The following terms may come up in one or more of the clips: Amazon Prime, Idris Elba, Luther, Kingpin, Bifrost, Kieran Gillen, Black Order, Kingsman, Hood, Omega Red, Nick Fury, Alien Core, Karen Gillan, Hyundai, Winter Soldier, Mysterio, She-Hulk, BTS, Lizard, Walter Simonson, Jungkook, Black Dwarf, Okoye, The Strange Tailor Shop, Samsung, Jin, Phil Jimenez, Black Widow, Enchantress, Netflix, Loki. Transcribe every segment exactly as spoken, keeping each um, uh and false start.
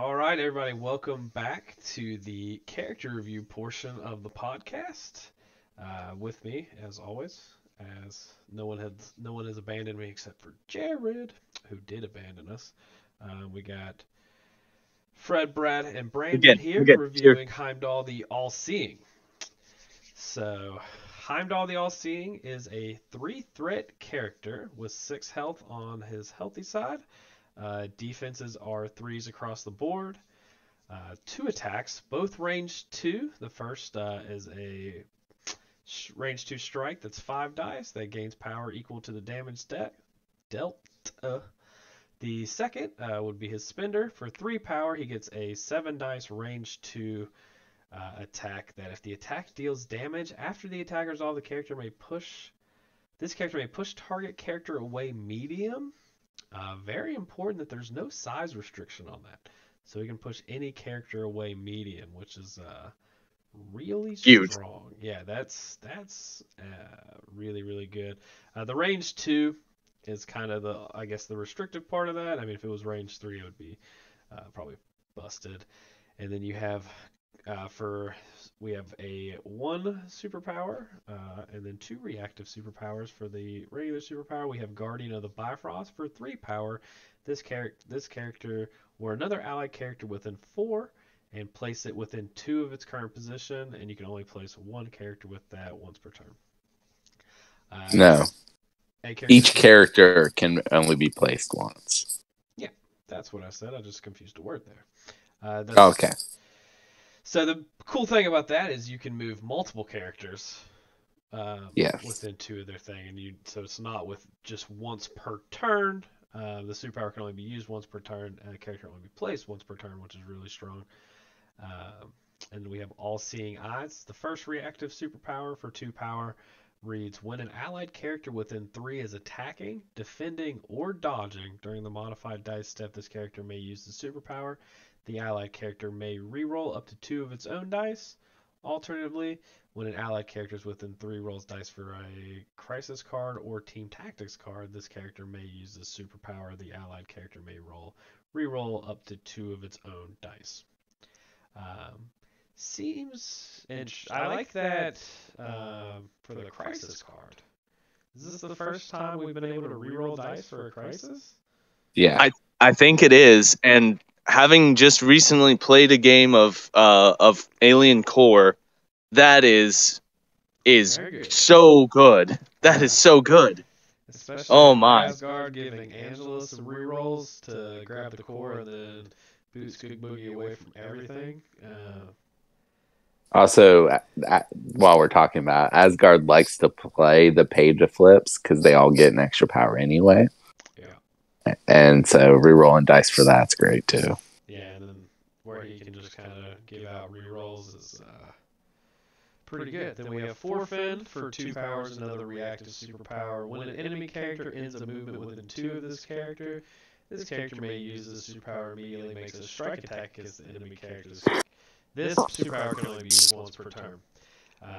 All right, everybody, welcome back to the character review portion of the podcast. Uh, with me, as always, as no one had, no one has abandoned me except for Jared, who did abandon us. Uh, we got Fred, Brad, and Brandon again, here again, reviewing sure. Heimdall the All-Seeing. So, Heimdall the All-Seeing is a three-threat character with six health on his healthy side. Uh, defenses are threes across the board. Uh, two attacks, both range two. The first uh, is a sh- range two strike that's five dice that gains power equal to the damage de- dealt. Uh. The second uh, would be his spender. For three power, he gets a seven dice range two uh, attack that if the attack deals damage after the attack is all, the character may push. This character may push target character away medium. Uh, very important that there's no size restriction on that, so he can push any character away medium, which is uh, really huge. Strong. Yeah, that's that's uh, really really good. Uh, the range two is kind of the I guess the restrictive part of that. I mean, if it was range three, it would be uh, probably busted. And then you have uh, for we have a one superpower uh, and then two reactive superpowers. For the regular superpower, we have Guardian of the Bifrost. For three power, this character this character or another allied character within four, and place it within two of its current position, and you can only place one character with that once per turn. Uh, no. Character. Each character can only be placed once. Yeah, that's what I said. I just confused a word there. Uh, that's, okay. So the cool thing about that is you can move multiple characters um, yes. within two of their thing, and you so it's not with just once per turn. Uh, the superpower can only be used once per turn, and a character can only be placed once per turn, which is really strong. Uh, and we have All-Seeing Eyes. The first reactive superpower for two power reads, when an allied character within three is attacking, defending, or dodging during the modified dice step, this character may use the superpower. The allied character may reroll up to two of its own dice. Alternatively, when an allied character is within three rolls dice for a crisis card or team tactics card, this character may use the superpower. The allied character may roll reroll up to two of its own dice. Um, Seems interesting. I like that uh, for the crisis card. Is this the first time we've been able to reroll dice for a crisis? Yeah, I I think it is. And having just recently played a game of uh of Alien Core, that is is good. so good. That yeah. is so good. Especially oh my! Asgard giving Angela some rerolls to grab the core and then boots Good Boogie away from everything. Uh, Also, while we're talking about Asgard, likes to play the page of flips because they all get an extra power anyway. Yeah, and so rerolling dice for that's great too. Yeah, and then where you can just kind of give out rerolls is uh, pretty good. Then we have Forfend for two powers, another reactive superpower. When an enemy character ends a movement within two of this character, this character may use the superpower immediately, makes a strike attack against the enemy character's. This superpower can only be used once per turn. Um,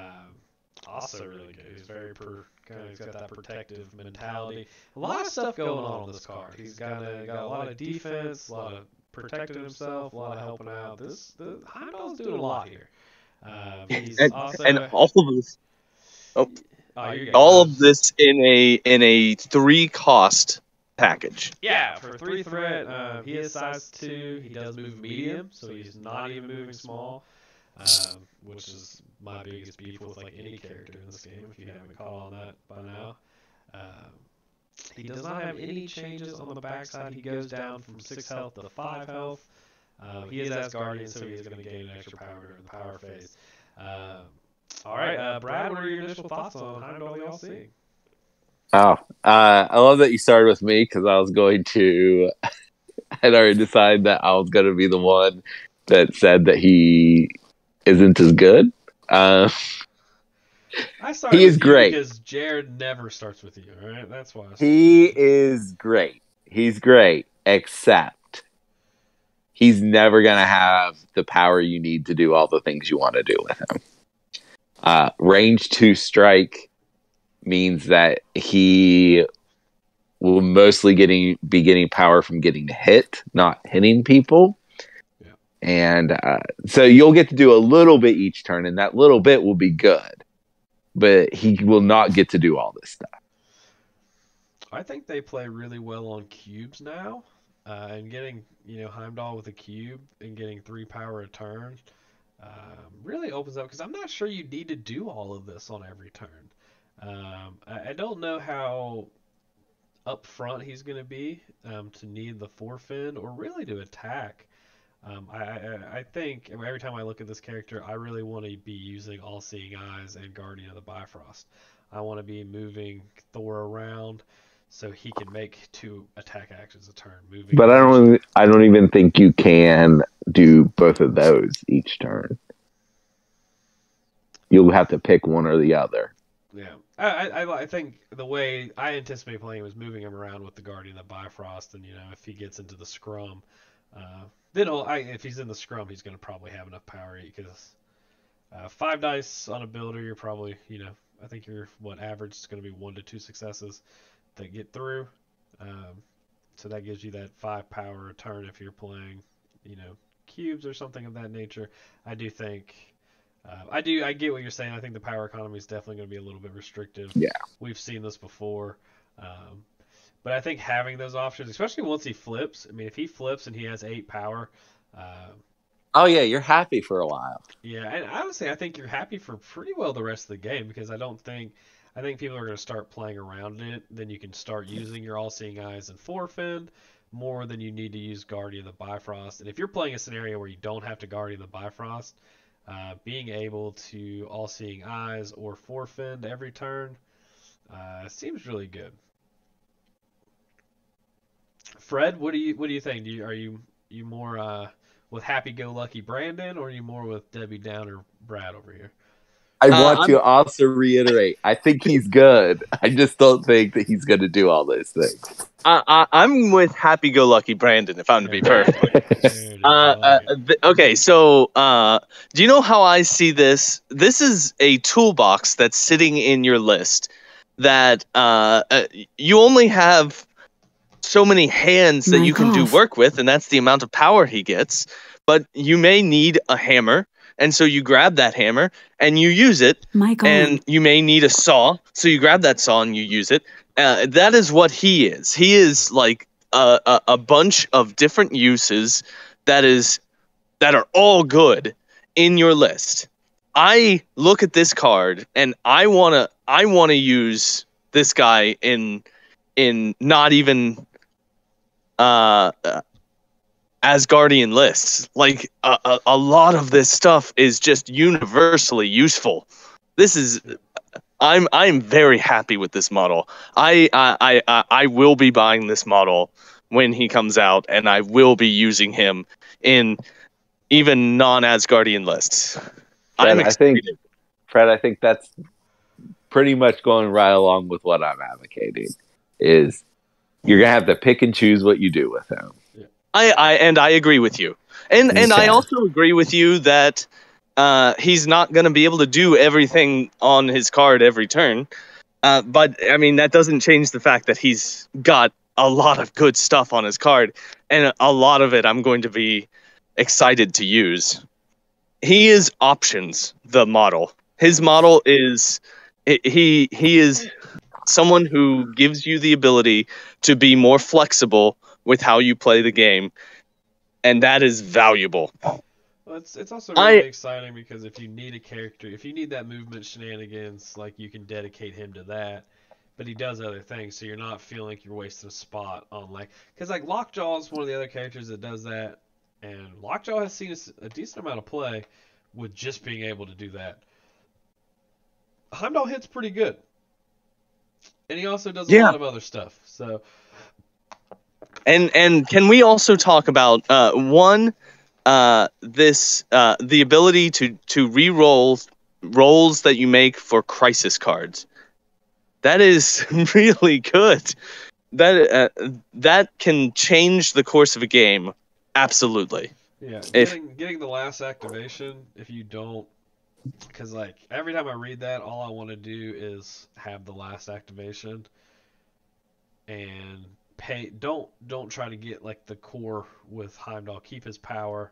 also really good. He's very per, kind of, he's got that protective mentality. A lot of stuff going on on this card. He's got a, got a lot of defense, a lot of protecting himself, a lot of helping out. This the Heimdall's doing a lot here. Um, he's and, also, and all of this, oh, oh, all of this in a in a three cost package. Yeah, for three threat, um, he is size two. He does move medium, so he's not even moving small, um, which is my biggest beef with like any character in this game. If you haven't caught on that by now, um, he does not have any changes on the backside. He goes down from six health to five health. Um, he is Asgardian, so he's going to gain an extra power during the power phase. Um, all right, uh, Brad, what are your initial thoughts on Heimdall the All-Seeing? Oh, uh, I love that you started with me because I was going to, I had already decided that I was going to be the one that said that he isn't as good. Uh, I started he is with you great because Jared never starts with you, all right? That's why. I he is great. He's great, except he's never going to have the power you need to do all the things you want to do with him. Uh, range two strike means that he will mostly getting be getting power from getting hit, not hitting people. And uh, so you'll get to do a little bit each turn, and that little bit will be good. But he will not get to do all this stuff. I think they play really well on cubes now. Uh, and getting, you know, Heimdall with a cube and getting three power a turn um, really opens up. Because I'm not sure you need to do all of this on every turn. Um, I, I don't know how up front he's going to be um, to need the forefin or really to attack. Um, I, I, I think every time I look at this character, I really want to be using All Seeing Eyes and Guardian of the Bifrost. I want to be moving Thor around so he can make two attack actions a turn. Moving but I don't. Even, I don't even think you can do both of those each turn. You'll have to pick one or the other. Yeah, I, I, I think the way I anticipate playing was moving him around with the Guardian of the Bifrost, and you know if he gets into the scrum. Uh, Then I, if he's in the scrum, he's going to probably have enough power because uh, five dice on a builder, you're probably, you know, I think you're what average is going to be one to two successes that get through. Um, so that gives you that five power turn if you're playing, you know, cubes or something of that nature. I do think, uh, I do, I get what you're saying. I think the power economy is definitely going to be a little bit restrictive. Yeah, we've seen this before. Um, But I think having those options, especially once he flips, I mean, if he flips and he has eight power. Uh, oh, yeah, you're happy for a while. Yeah, and honestly, I think you're happy for pretty well the rest of the game because I don't think, I think people are going to start playing around it. Then you can start using your All-Seeing Eyes and Forefin more than you need to use Guardian of the Bifrost. And if you're playing a scenario where you don't have to Guardian of the Bifrost, uh, being able to All-Seeing Eyes or Forefin every turn uh, seems really good. Fred, what do you what do you think? Do you, are you you more uh, with happy-go-lucky Brandon, or are you more with Debbie Downer Brad over here? I uh, want I'm... to also reiterate, I think he's good. I just don't think that he's going to do all those things. Uh, I, I'm with happy-go-lucky Brandon, if I'm to be perfect. uh, uh, okay, so uh, do you know how I see this? This is a toolbox that's sitting in your list that uh, uh, you only have so many hands that you can do work with, and that's the amount of power he gets. But you may need a hammer, and so you grab that hammer and you use it. My God. And you may need a saw, so you grab that saw and you use it. Uh, that is what he is. He is like a, a, a bunch of different uses that is that are all good in your list. I look at this card and I wanna I wanna use this guy in in not even Uh, Asgardian lists. Like a, a, a lot of this stuff is just universally useful. This is, I'm I'm very happy with this model. I I I, I will be buying this model when he comes out, and I will be using him in even non-Asgardian lists. Fred, I think, Fred, I think that's pretty much going right along with what I'm advocating. Is you're gonna have to pick and choose what you do with him. I, I and I agree with you, and and I also agree with you that uh, he's not gonna be able to do everything on his card every turn. Uh, but I mean that doesn't change the fact that he's got a lot of good stuff on his card, and a lot of it I'm going to be excited to use. He is options. The model. His model is he he is. someone who gives you the ability to be more flexible with how you play the game, and that is valuable. Well, it's it's also really I, exciting because if you need a character, if you need that movement shenanigans, like you can dedicate him to that. But he does other things, so you're not feeling like you're wasting a spot on like because like Lockjaw is one of the other characters that does that, and Lockjaw has seen a decent amount of play with just being able to do that. Heimdall hits pretty good. And he also does a yeah. lot of other stuff. So, and and can we also talk about uh, one uh, this uh, the ability to to re-roll rolls that you make for crisis cards? That is really good. That uh, that can change the course of a game. Absolutely. Yeah. If, getting, getting the last activation if you don't. Because, like, every time I read that, all I want to do is have the last activation and pay. Don't don't try to get, like, the core with Heimdall. Keep his power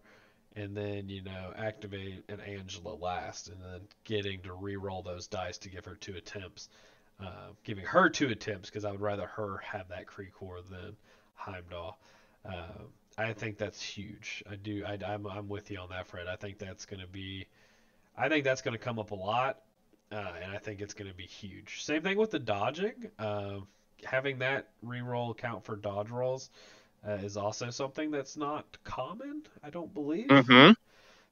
and then, you know, activate an Angela last, and then getting to re-roll those dice to give her two attempts. Uh, giving her two attempts, because I would rather her have that Kree core than Heimdall. Uh, I think that's huge. I do. I, I'm, I'm with you on that, Fred. I think that's going to be, I think that's going to come up a lot, uh, and I think it's going to be huge. Same thing with the dodging. Uh, having that re-roll count for dodge rolls uh, is also something that's not common, I don't believe. Mm-hmm.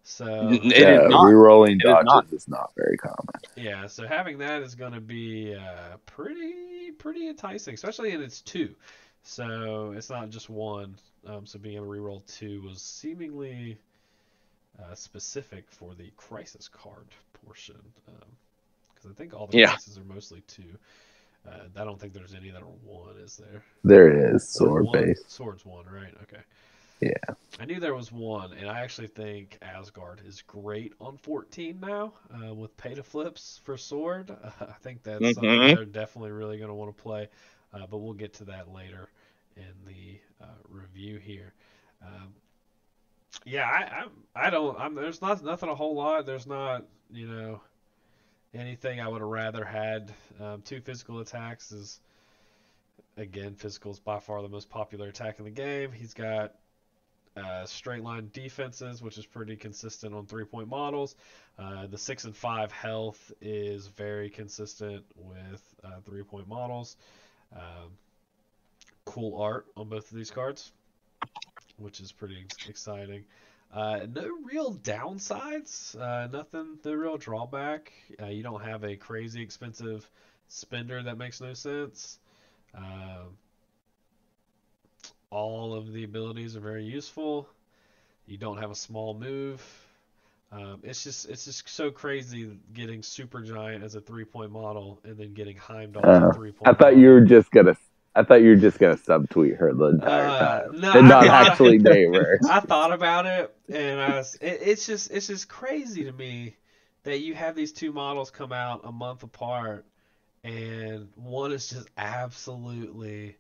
So yeah, re-rolling dodges is not very common. Yeah, so having that is going to be uh, pretty pretty enticing, especially in its two. So it's not just one. Um, so being able to re-roll two was seemingly uh, specific for the crisis card portion, because um, I think all the yeah. crises are mostly two. Uh, I don't think there's any that are one, is there? There is sword base. Sword's one, right? Okay. Yeah. I knew there was one, and I actually think Asgard is great on fourteen now uh, with pay to flips for sword. Uh, I think that's mm-hmm. something they're definitely really going to want to play, uh, but we'll get to that later in the uh, review here. Um, yeah, I, I, I don't. I'm, there's not nothing a whole lot. There's not, you know, anything I would have rather had. Um, two physical attacks is, again, physical is by far the most popular attack in the game. He's got Uh, straight line defenses, which is pretty consistent on three point models. Uh, the six and five health is very consistent with uh, three point models. Um, cool art on both of these cards, which is pretty exciting. Uh, no real downsides, uh, nothing, no real drawback. Uh, you don't have a crazy expensive spender that makes no sense. Uh, All of the abilities are very useful. You don't have a small move. Um, it's just it's just so crazy getting Supergiant as a three point model and then getting Heimdall uh, as a three point. I thought model. you were just gonna. I thought you were just gonna subtweet her the entire uh, time no, and not I, actually I, name her. I thought about it, and I was. It, it's just it's just crazy to me that you have these two models come out a month apart, and one is just absolutely.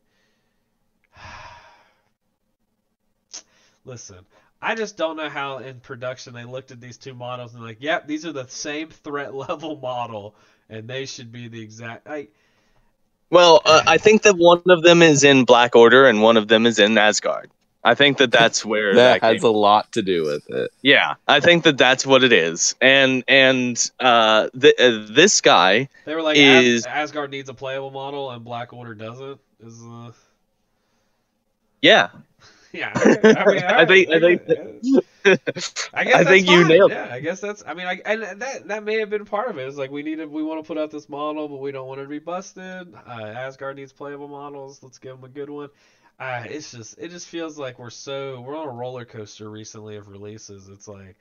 Listen, I just don't know how in production they looked at these two models and like, yep, these are the same threat level model, and they should be the exact. I... Well, uh, I think that one of them is in Black Order and one of them is in Asgard. I think that that's where that, that has a lot to do with it. Yeah, I think that that's what it is, and and uh, th uh this guy. They were like, is... As Asgard needs a playable model and Black Order doesn't. Is uh... yeah. Yeah, okay. I mean, I, I think I think I guess I think fine. You nailed it. Yeah, I guess that's. I mean, I, and that that may have been part of it. It's like we need to, we want to put out this model, but we don't want it to be busted. Uh, Asgard needs playable models. Let's give them a good one. Uh, it's just it just feels like we're so we're on a roller coaster recently of releases. It's like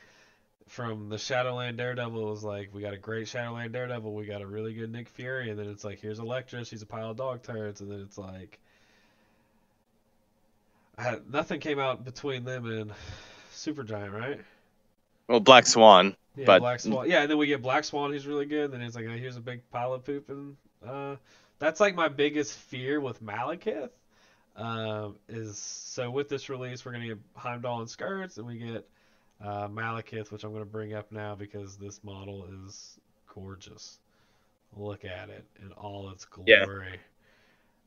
from the Shadowland Daredevil it was like we got a great Shadowland Daredevil, we got a really good Nick Fury, and then it's like here's Elektra, she's a pile of dog turds, and then it's like. I, nothing came out between them and Supergiant, right? Well, Black Swan. Yeah, but... Black Swan. Yeah, and then we get Black Swan, who's really good. And then it's like, oh, here's a big pile of poop. And uh, that's like my biggest fear with Malekith. Um, is so with this release, we're gonna get Heimdall and Scourge, and we get uh, Malekith, which I'm gonna bring up now because this model is gorgeous. Look at it in all its glory. Yeah.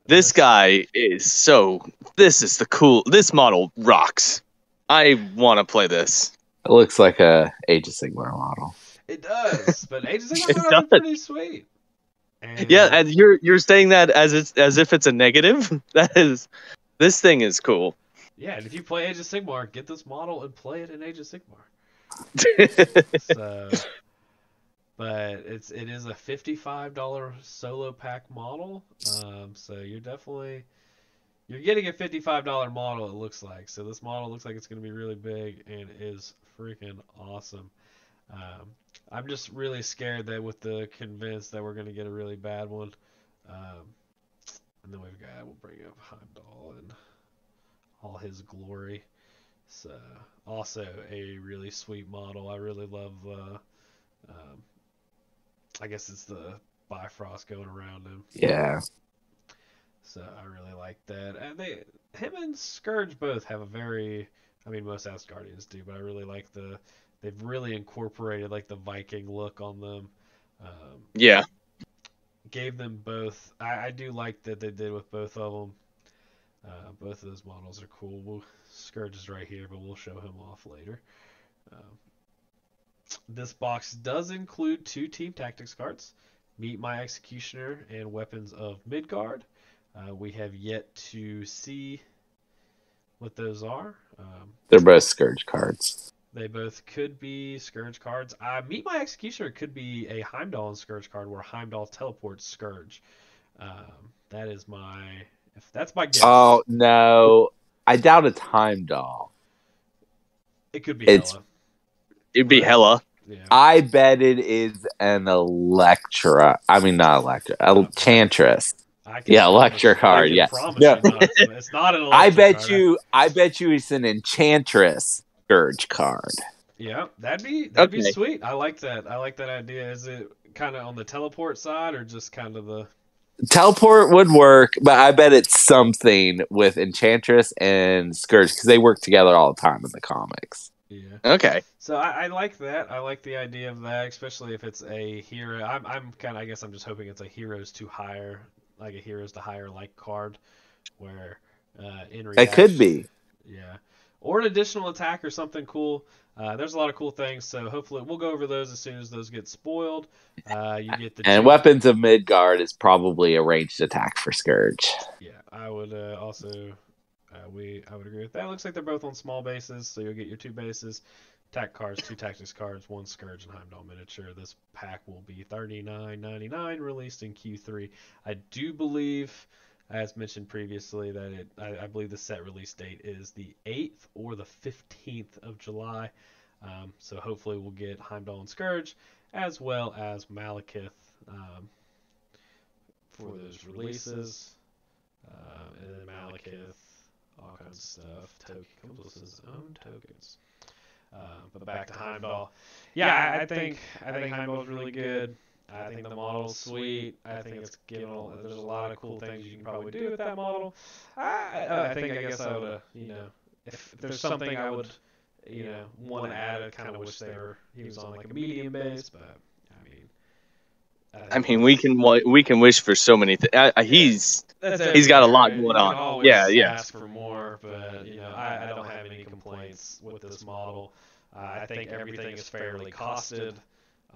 This guy is so. This is the cool. This model rocks. I want to play this. It looks like a Age of Sigmar model. It does, but Age of Sigmar is pretty sweet. And yeah, and you're you're saying that as it's as if it's a negative. That is, this thing is cool. Yeah, and if you play Age of Sigmar, get this model and play it in Age of Sigmar. So, but it's it is a fifty-five dollar solo pack model, um, so you're definitely you're getting a fifty-five dollar model. It looks like so. This model looks like it's going to be really big and is freaking awesome. Um, I'm just really scared that with the convince that we're going to get a really bad one, um, and then we've got we'll bring up Heimdall and all his glory. So also a really sweet model. I really love. Uh, um, I guess it's the Bifrost going around him. Yeah. So I really like that. And they, him and Scourge both have a very I mean, most Asgardians do, but I really like the, they've really incorporated like the Viking look on them. Um, yeah. Gave them both. I, I do like that they did with both of them. Uh, both of those models are cool. We'll, Scourge is right here, but we'll show him off later. Um, this box does include two Team Tactics cards, Meet My Executioner and Weapons of Midgard. Uh, we have yet to see what those are. Um, They're both Scourge cards. They both could be Scourge cards. Uh, Meet My Executioner could be a Heimdall and Scourge card where Heimdall teleports Scourge. Um, that is my... If that's my guess. Oh, no. I doubt it's Heimdall. It could be it's, Hela. It'd be Hela. Yeah. I bet it is an Elektra. I mean, not Elektra. Enchantress. Yeah, Elektra card. Yeah. No. You not, it's not an Elektra I bet card. you. I bet you it's an Enchantress Scourge card. Yeah, that'd be that'd okay. be sweet. I like that. I like that idea. Is it kind of on the teleport side or just kind of the... Teleport would work, but I bet it's something with Enchantress and Scourge because they work together all the time in the comics. Yeah. Okay. So I, I like that. I like the idea of that, especially if it's a hero. I'm, I'm kind of. I guess I'm just hoping it's a heroes to hire, like a heroes to hire like card, where uh, in reaction, it could be. Yeah. Or an additional attack or something cool. Uh, there's a lot of cool things, so hopefully we'll go over those as soon as those get spoiled. Uh, you get the and Weapons of Midgard is probably a ranged attack for Scourge. Yeah, I would uh, also uh, we I would agree with that. It looks like they're both on small bases, so you'll get your two bases, attack cards, two tactics cards, one Scourge and Heimdall miniature. This pack will be thirty-nine ninety-nine, released in Q three. I do believe, as mentioned previously, that it I, I believe the set release date is the eighth or the fifteenth of July. Um, so hopefully we'll get Heimdall and Scourge as well as Malekith um, for, for those releases. releases. Uh, and then Malekith, all kinds of stuff. Token comes with his own tokens. Uh, but back to Heimdall. Yeah, yeah I, I think I think Heimdall's really good. I think, I think the model's sweet. I think it's given. All, there's a lot of cool things you can probably do with that model. I, I, I think. I guess I would. Uh, you know, if, if there's something I would, you know, want to add, I kind of wish they were. He was on like a medium base, but I mean, I, I mean, we can we can wish for so many things. He's he's got a lot going on. Yeah, yeah. Ask for more, but you know, I, I don't have any complaints with this model. Uh, I think everything is fairly costed.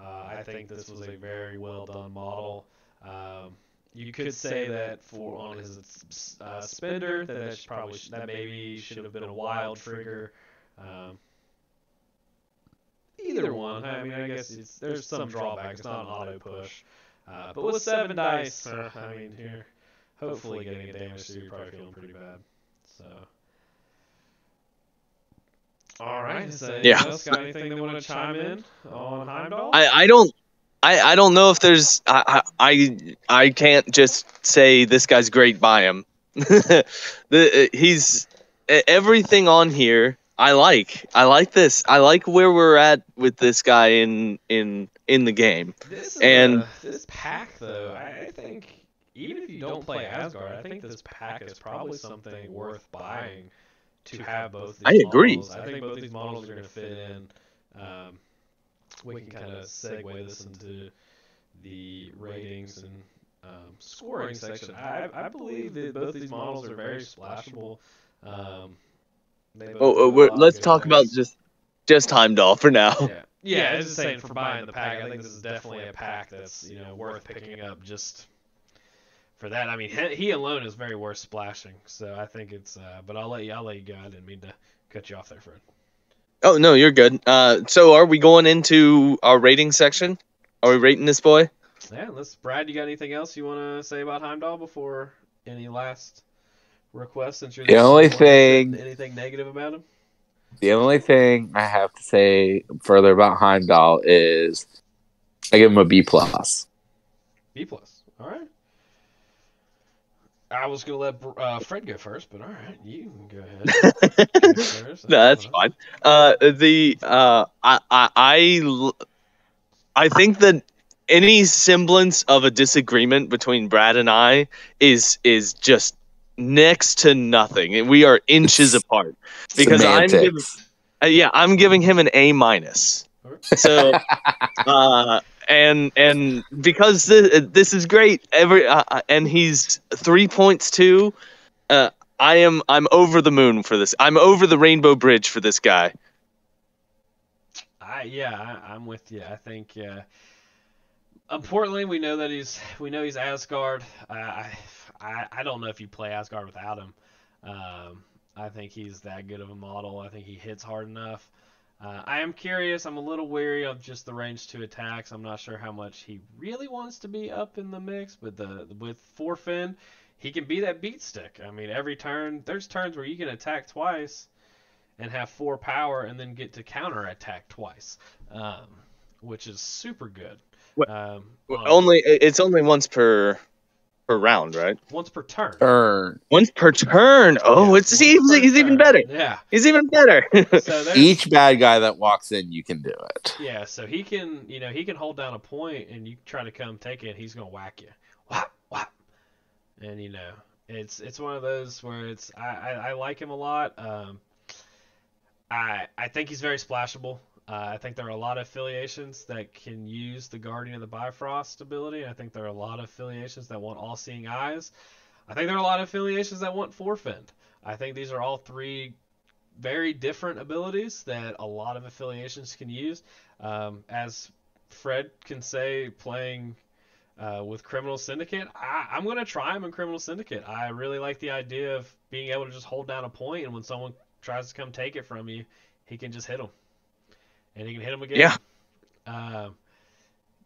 Uh, I think this was a very well done model. Um, you could say that for on his uh, spender that that should probably sh that maybe should have been a wild trigger. Um, either one. I mean, I guess it's, there's some drawback. It's not an auto push, uh, but with seven dice, uh, I mean, here hopefully getting damage, so you're probably feeling pretty bad. So. All right. So yeah. Else got anything they want to chime in on Heimdall? I, I don't, I, I don't know if there's. I I I can't just say this guy's great. Buy him. the, he's everything on here. I like. I like this. I like where we're at with this guy in in in the game. This is and a, this pack, though, I think even if you don't play Asgard, I think this pack is probably something worth buying. To have both these I agree. Models. I think both these models are going to fit in. Um, we can kind of segue this into the ratings and um, scoring section. I, I believe that both these models are very splashable. Um, they oh, oh we're, let's talk about just just Heimdall for now. Yeah, yeah, it's just saying for buying the pack. I think this is definitely a pack that's you know worth picking up just. For that, I mean, he alone is very worth splashing. So I think it's. Uh, but I'll let you. I'll let you go. I didn't mean to cut you off there, Fred. Oh no, you're good. Uh, so are we going into our rating section? Are we rating this boy? Yeah. Let's. Brad, you got anything else you want to say about Heimdall before any last requests? Since you're the only thing. Anything negative about him? The only thing I have to say further about Heimdall is I give him a B plus. B plus. All right. I was going to let uh, Fred go first, but all right, you can go ahead. go first. No, that's fine. Uh, the uh, I, I, I think that any semblance of a disagreement between Brad and I is is just next to nothing, and we are inches it's, apart. Because semantics. I'm giving, uh, yeah, I'm giving him an A minus. So, uh, and and because this, this is great, every uh, and he's three points too. Uh, I am I'm over the moon for this. I'm over the rainbow bridge for this guy. I yeah, I, I'm with you. I think. Uh, Importantly, we know that he's we know he's Asgard. Uh, I, I I don't know if you play Asgard without him. Um, I think he's that good of a model. I think he hits hard enough. Uh, I am curious. I'm a little wary of just the range two attacks. I'm not sure how much he really wants to be up in the mix. But the with four fin, he can be that beat stick. I mean, every turn there's turns where you can attack twice, and have four power, and then get to counter attack twice, um, which is super good. Um, only um, it's only once per per round, right? Once per turn. Turn. Once per turn. Oh, yeah, it's even he's even better. Yeah, he's even better. So each bad guy that walks in, you can do it. Yeah, so he can, you know, he can hold down a point, and you try to come take it. He's gonna whack you, whap whap. And you know, it's it's one of those where it's I I, I like him a lot. Um, I I think he's very splashable. Uh, I think there are a lot of affiliations that can use the Guardian of the Bifrost ability. I think there are a lot of affiliations that want all-seeing eyes. I think there are a lot of affiliations that want forefend. I think these are all three very different abilities that a lot of affiliations can use. Um, as Fred can say, playing uh, with Criminal Syndicate, I, I'm going to try him in Criminal Syndicate. I really like the idea of being able to just hold down a point, and when someone tries to come take it from you, he can just hit them. And he can hit them again. Yeah. Um,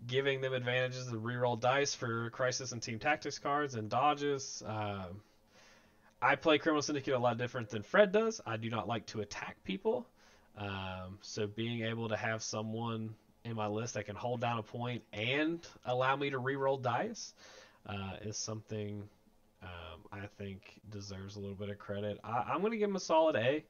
giving them advantages to reroll dice for Crisis and Team Tactics cards and dodges. Um, I play Criminal Syndicate a lot different than Fred does. I do not like to attack people. Um, so being able to have someone in my list that can hold down a point and allow me to reroll dice uh, is something um, I think deserves a little bit of credit. I, I'm going to give him a solid A.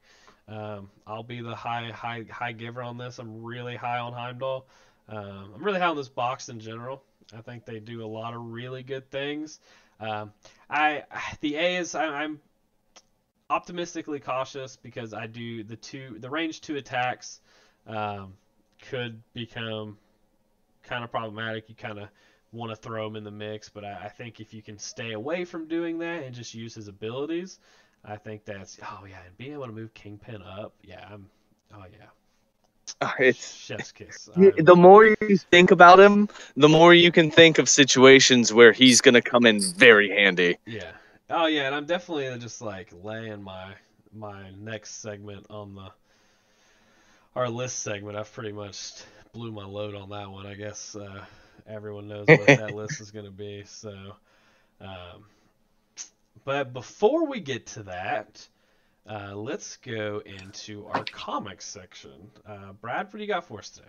Um, I'll be the high, high, high giver on this. I'm really high on Heimdall. Um, I'm really high on this box in general. I think they do a lot of really good things. Um, I the A is I, I'm optimistically cautious because I do the two the range two attacks um, could become kind of problematic. You kind of want to throw him in the mix, but I, I think if you can stay away from doing that and just use his abilities. I think that's oh yeah, and being able to move Kingpin up, yeah, I'm oh yeah. Uh, it's chef's kiss. I'm, the more you think about him, the more you can think of situations where he's gonna come in very handy. Yeah. Oh yeah, and I'm definitely just like laying my my next segment on the our list segment. I've pretty much blew my load on that one. I guess uh, everyone knows what that list is gonna be. So. Um, But before we get to that, uh, let's go into our comics section. Uh, Brad, what do you got for us today?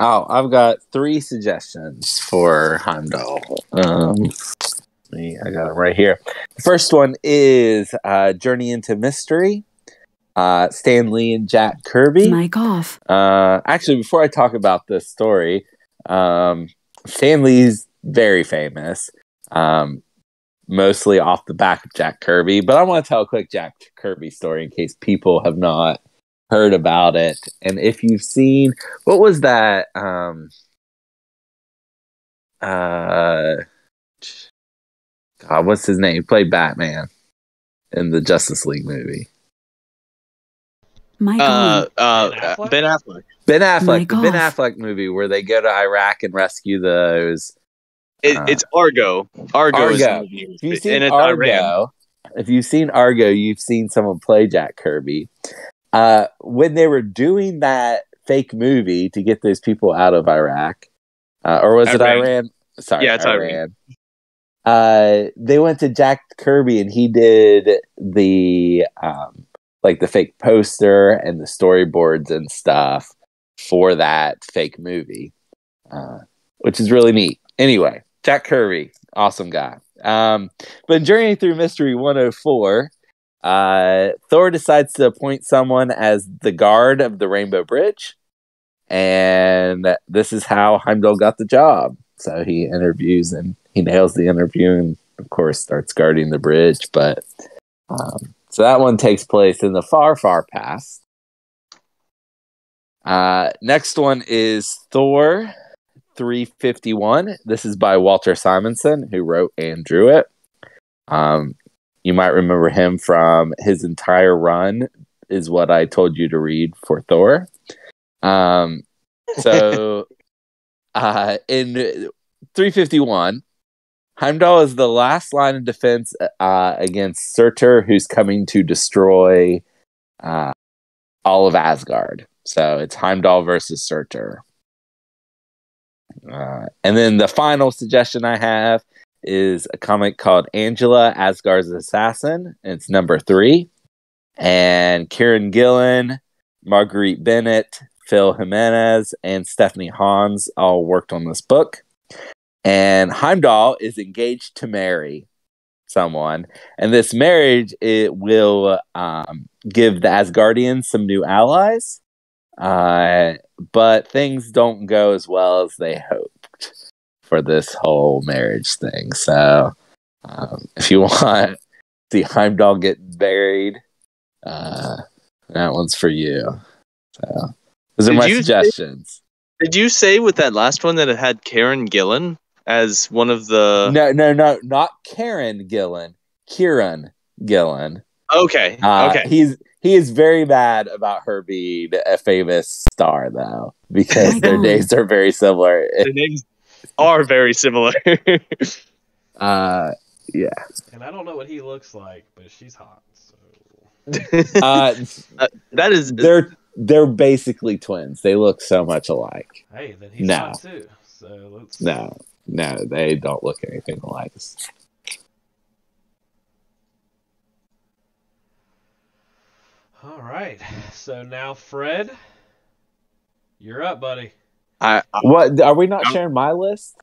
Oh, I've got three suggestions for Heimdall. Um, I got it right here. The first one is uh, Journey into Mystery. Uh, Stan Lee and Jack Kirby. Mic off. Uh, actually, before I talk about this story, um, Stan Lee's very famous. Um, mostly off the back of Jack Kirby, but I want to tell a quick Jack Kirby story in case people have not heard about it. And if you've seen, what was that? Um, uh, God, what's his name? He played Batman in the Justice League movie. My God. Uh, uh, Ben Affleck. Ben Affleck. The Ben Affleck movie where they go to Iraq and rescue those. It, it's Argo. Argo. Argo. Is if you've seen and Argo, Iran. If you've seen Argo, you've seen someone play Jack Kirby. Uh, when they were doing that fake movie to get those people out of Iraq, uh, or was Iran. it Iran? Sorry, yeah, it's Iran. Iran. Uh, they went to Jack Kirby, and he did the um, like the fake poster and the storyboards and stuff for that fake movie, uh, which is really neat. Anyway. Jack Kirby, awesome guy. Um, but in Journey Through Mystery one oh four, uh, Thor decides to appoint someone as the guard of the Rainbow Bridge. And this is how Heimdall got the job. So he interviews and he nails the interview and of course, starts guarding the bridge. But um, so that one takes place in the far, far past. Uh, next one is Thor three fifty-one. This is by Walter Simonson, who wrote and drew it. Um, you might remember him from his entire run is what I told you to read for Thor. Um, so uh, in three fifty-one, Heimdall is the last line of defense uh, against Surtur, who's coming to destroy uh, all of Asgard. So it's Heimdall versus Surtur. Uh, and then the final suggestion I have is a comic called Angela, Asgard's Assassin. It's number three. And Kieran Gillen, Marguerite Bennett, Phil Jimenez, and Stephanie Hans all worked on this book. And Heimdall is engaged to marry someone. And this marriage, it will um, give the Asgardians some new allies. Uh, but things don't go as well as they hoped for this whole marriage thing. So um, if you want to see Heimdall get buried, uh, that one's for you. So those are my suggestions. Did you say with that last one that it had Karen Gillan as one of the... No, no, no, not Karen Gillan. Kieran Gillen. Okay, uh, okay. He's... He is very mad about her being a famous star, though, because their names are very similar. Their names are very similar. uh, yeah. And I don't know what he looks like, but she's hot. So. uh, that is they're they're basically twins. They look so much alike. Hey, then he's no. hot too. So let's... No, no, they don't look anything alike. All right, so now Fred, you're up, buddy. I, I what are we not I, sharing my list?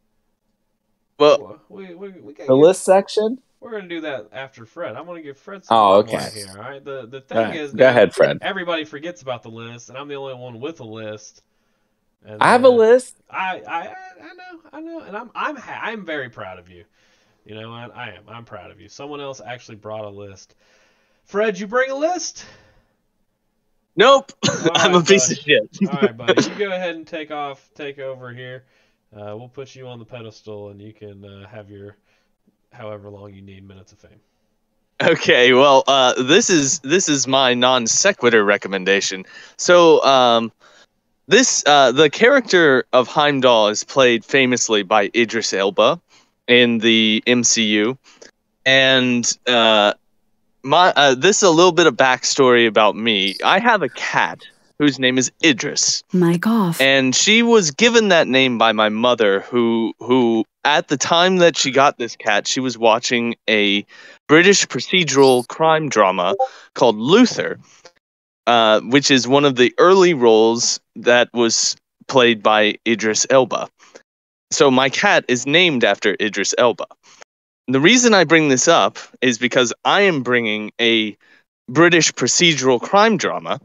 Well, we, we, we the list section. We're gonna do that after Fred. I'm gonna give Fred some oh, okay. here. All right. The the thing right. is, go ahead, Fred. Everybody forgets about the list, and I'm the only one with a list. And I have a list. I, I I know I know, and I'm I'm I'm very proud of you. You know, I, I am. I'm proud of you. Someone else actually brought a list. Fred, you bring a list? Nope, right, I'm a buddy. piece of shit. All right, buddy, you go ahead and take off, take over here. Uh, we'll put you on the pedestal, and you can uh, have your however long you need minutes of fame. Okay, well, uh, this is this is my non sequitur recommendation. So, um, this uh, the character of Heimdall is played famously by Idris Elba in the M C U, and. Uh, My, uh, this is a little bit of backstory about me. I have a cat whose name is Idris. My gosh. And she was given that name by my mother, who, who at the time that she got this cat, she was watching a British procedural crime drama called Luther, uh, which is one of the early roles that was played by Idris Elba. So my cat is named after Idris Elba. The reason I bring this up is because I am bringing a British procedural crime drama,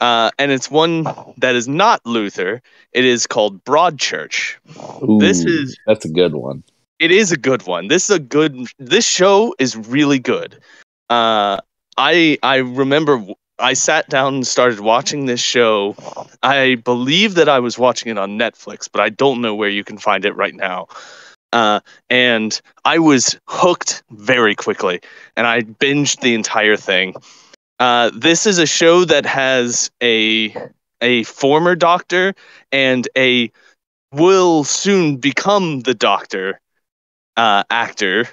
uh, and it's one that is not Luther. It is called Broadchurch. Ooh, this is that's a good one. It is a good one. This is a good. This show is really good. Uh, I I remember I sat down and started watching this show. I believe that I was watching it on Netflix, but I don't know where you can find it right now. Uh, and I was hooked very quickly, and I binged the entire thing. Uh, this is a show that has a a former doctor and a will soon become the doctor uh, actor.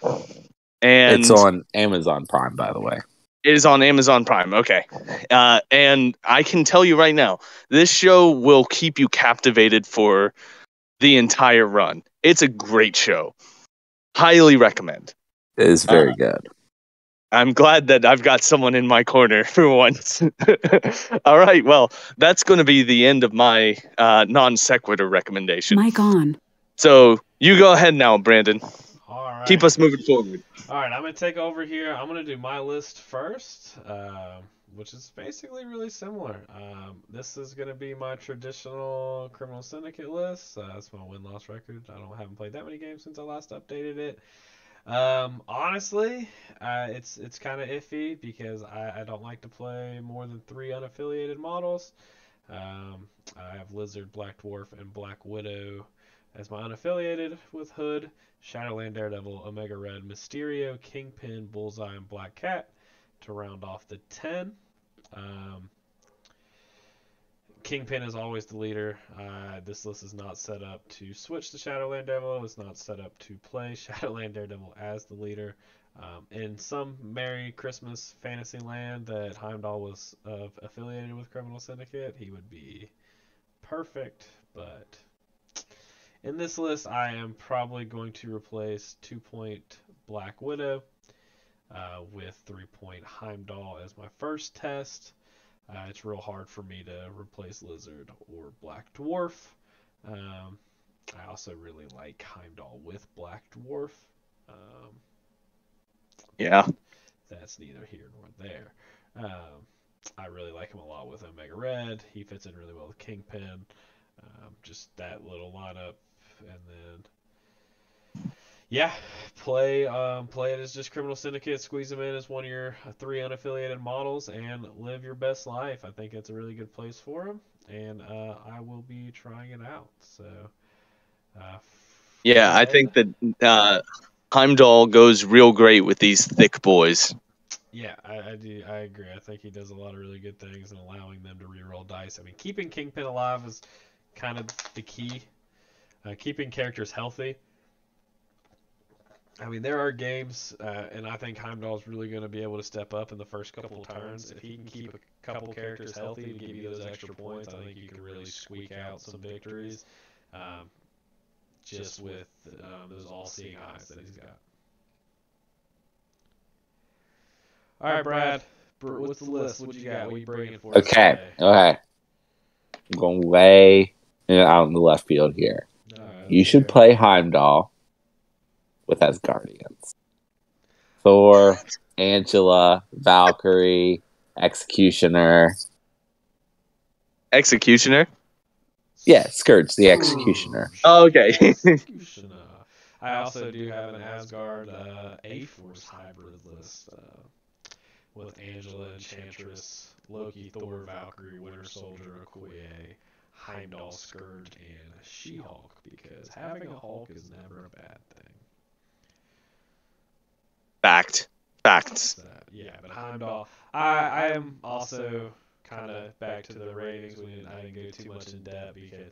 And it's on Amazon Prime, by the way. It is on Amazon Prime. Okay, uh, and I can tell you right now, this show will keep you captivated for the entire run. It's a great show. Highly recommend. It is very uh, good. I'm glad that I've got someone in my corner for once. All right, well, that's going to be the end of my uh, non-sequitur recommendation. Mike on. So you go ahead now, Brandon. All right. Keep us moving forward. All right, I'm going to take over here. I'm going to do my list first, uh, which is basically really similar. Um, this is going to be my traditional Criminal Syndicate list. Uh, that's my win-loss record. I don't haven't played that many games since I last updated it. Um, honestly, uh, it's it's kind of iffy because I, I don't like to play more than three unaffiliated models. Um, I have Lizard, Black Dwarf, and Black Widow as my unaffiliated with Hood, Shadowland Daredevil, Omega Red, Mysterio, Kingpin, Bullseye, and Black Cat to round off the ten. Um, Kingpin is always the leader. Uh, this list is not set up to switch to Shadowland Daredevil. It's not set up to play Shadowland Daredevil as the leader. Um, in some Merry Christmas fantasy land that Heimdall was uh, affiliated with Criminal Syndicate, he would be perfect. But in this list, I am probably going to replace two-point Black Widow uh, with three-point Heimdall as my first test. Uh, it's real hard for me to replace Lizard or Black Dwarf. Um, I also really like Heimdall with Black Dwarf. Um, yeah. That's neither here nor there. Um, I really like him a lot with Omega Red. He fits in really well with Kingpin. Um, just that little lineup. And then... Yeah, play um, play it as just Criminal Syndicate. Squeeze them in as one of your three unaffiliated models and live your best life. I think it's a really good place for them, and uh, I will be trying it out. So, uh, yeah, I think that uh, Heimdall goes real great with these thick boys. Yeah, I, I do. I agree. I think he does a lot of really good things and allowing them to reroll dice. I mean, keeping Kingpin alive is kind of the key. Uh, keeping characters healthy. I mean, there are games, uh, and I think Heimdall's really going to be able to step up in the first couple of turns. If he can keep a couple characters healthy to give you those extra points, I think you can really squeak out some victories um, just with um, those all-seeing eyes that he's got. All right, Brad, what's the list? What you got? What are you bringing for us today? Okay, all right. I'm going way out in the left field here. Right, you should play Heimdall with Asgardians. Thor, Angela, Valkyrie, Executioner. Executioner? Yeah, Scourge, the Executioner. Oh, okay. Executioner. I also do have an Asgard uh, A-Force hybrid list uh, with Angela, Enchantress, Loki, Thor, Valkyrie, Winter Soldier, Okoye, Heimdall, Scourge, and She-Hulk, because having a Hulk is never a bad thing. Fact. Facts. Uh, yeah, but Heimdall. I, I am also kind of back to the ratings. We didn't, I didn't go too much in depth because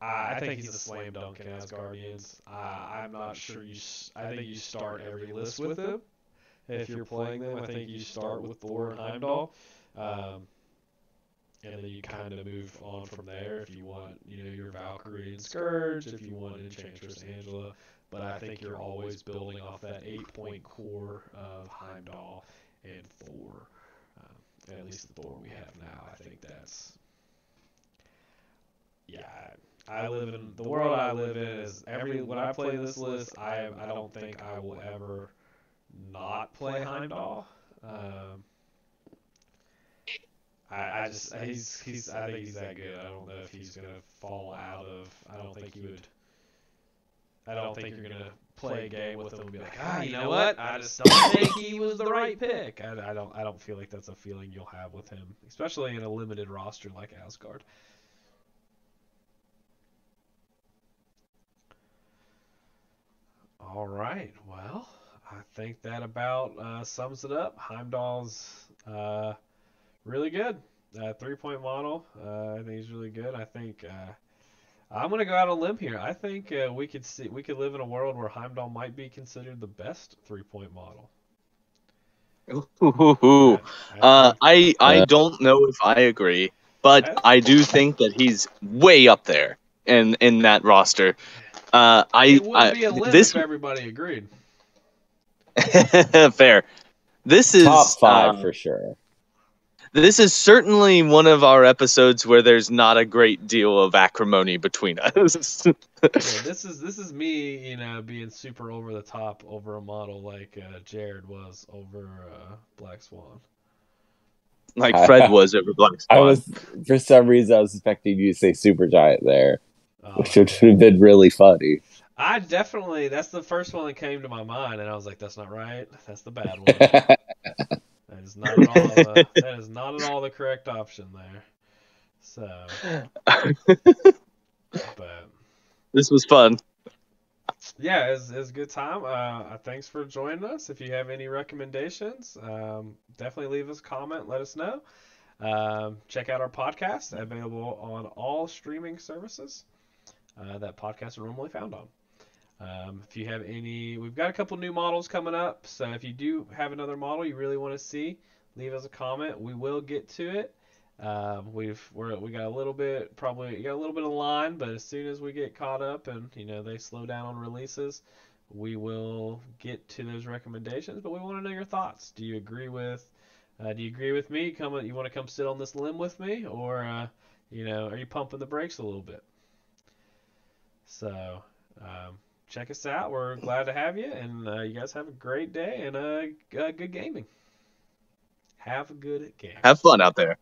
I, I think he's a slam dunk in Asgardians. Uh, I'm not sure you. I think you start every list with him. If you're playing them, I think you start with Thor and Heimdall. Um, and then you kind of move on from there if you want, you know, your Valkyrie and Scourge, if you want Enchantress Angela. But I think you're always building off that eight-point core of Heimdall and Thor. Um, at least the Thor we have now. I think that's... Yeah, I live in... The world I live in is... every When I play this list, I I don't think I will ever not play Heimdall. Um, I, I just... He's, he's. I think he's that good. I don't know if he's going to fall out of... I don't think you would... I don't, I don't think, think you're, you're going to play a game with him and be like, ah, you know what? I just don't think he was the right pick. I, I don't I don't feel like that's a feeling you'll have with him, especially in a limited roster like Asgard. All right. Well, I think that about uh, sums it up. Heimdall's uh, really good. Uh, three-point model. Uh, I think he's really good. I think... Uh, I'm going to go out on a limb here. I think uh, we could see we could live in a world where Heimdall might be considered the best three-point model. Ooh, ooh, ooh. I, I, uh, I, I don't know if I agree, but I, I do think that he's way up there in, in that roster. Uh, I, it would be a limb this... if everybody agreed. Fair. This is top five uh, for sure. This is certainly one of our episodes where there's not a great deal of acrimony between us. Yeah, this is this is me, you know, being super over the top over a model like uh, Jared was over uh, Black Swan. Like Fred was over Black Swan. I was, for some reason, I was expecting you to say Supergiant there, oh, which would have been really funny. I definitely, that's the first one that came to my mind, and I was like, that's not right. That's the bad one. That is not at all the, that is not at all the correct option there. So, but this was fun. Yeah, it's it's a good time. Uh, thanks for joining us. If you have any recommendations, um, definitely leave us a comment. Let us know. Um, check out our podcast, available on all streaming services uh, that podcasts are normally found on. Um, if you have any, we've got a couple new models coming up. So if you do have another model you really want to see, leave us a comment. We will get to it. Um, we've we're, we got a little bit probably got a little bit of line, but as soon as we get caught up and you know they slow down on releases, we will get to those recommendations. But we want to know your thoughts. Do you agree with? Uh, do you agree with me? Come, you want to come sit on this limb with me, or uh, you know, are you pumping the brakes a little bit? So um, check us out. We're glad to have you, and uh, you guys have a great day and uh, uh, good gaming. Have a good game. Have fun out there.